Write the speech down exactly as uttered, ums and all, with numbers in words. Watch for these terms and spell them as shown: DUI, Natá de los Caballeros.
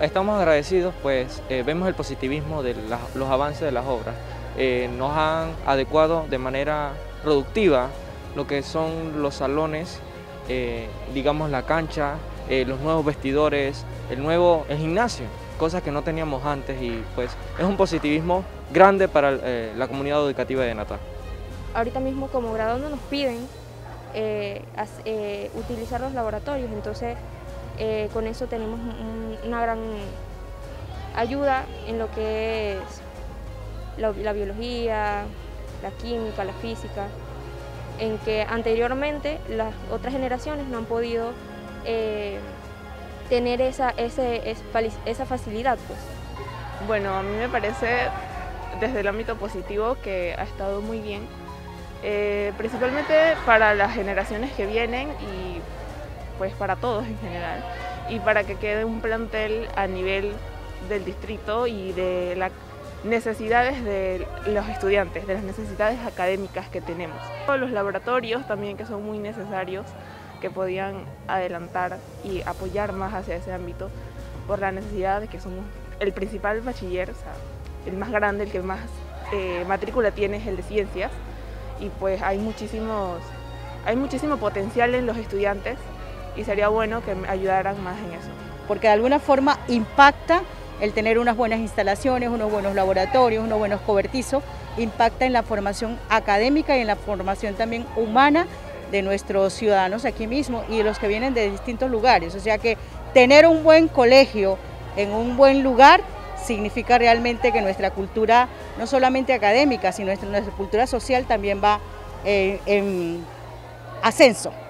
Estamos agradecidos, pues eh, vemos el positivismo de la, los avances de las obras. Eh, nos han adecuado de manera productiva lo que son los salones, eh, digamos la cancha, eh, los nuevos vestidores, el nuevo el gimnasio, cosas que no teníamos antes, y pues es un positivismo grande para eh, la comunidad educativa de Natá. Ahorita mismo como graduando nos piden eh, eh, utilizar los laboratorios, entonces eh, con eso tenemos un, una gran ayuda en lo que es la, la biología, la química, la física, en que anteriormente las otras generaciones no han podido eh, tener esa, ese, esa facilidad, pues. Bueno, a mí me parece desde el ámbito positivo que ha estado muy bien, eh, principalmente para las generaciones que vienen y pues para todos en general, y para que quede un plantel a nivel del distrito y de las necesidades de los estudiantes, de las necesidades académicas que tenemos. Los laboratorios también, que son muy necesarios, que podían adelantar y apoyar más hacia ese ámbito por la necesidad de que somos el principal bachiller, o sea, el más grande, el que más eh, matrícula tiene es el de ciencias, y pues hay muchísimos, hay muchísimo potencial en los estudiantes y sería bueno que me ayudaran más en eso. Porque de alguna forma impacta el tener unas buenas instalaciones, unos buenos laboratorios, unos buenos cobertizos, impacta en la formación académica y en la formación también humana de nuestros ciudadanos aquí mismo y de los que vienen de distintos lugares. O sea que tener un buen colegio en un buen lugar significa realmente que nuestra cultura, no solamente académica, sino nuestra, nuestra cultura social también va eh, en ascenso.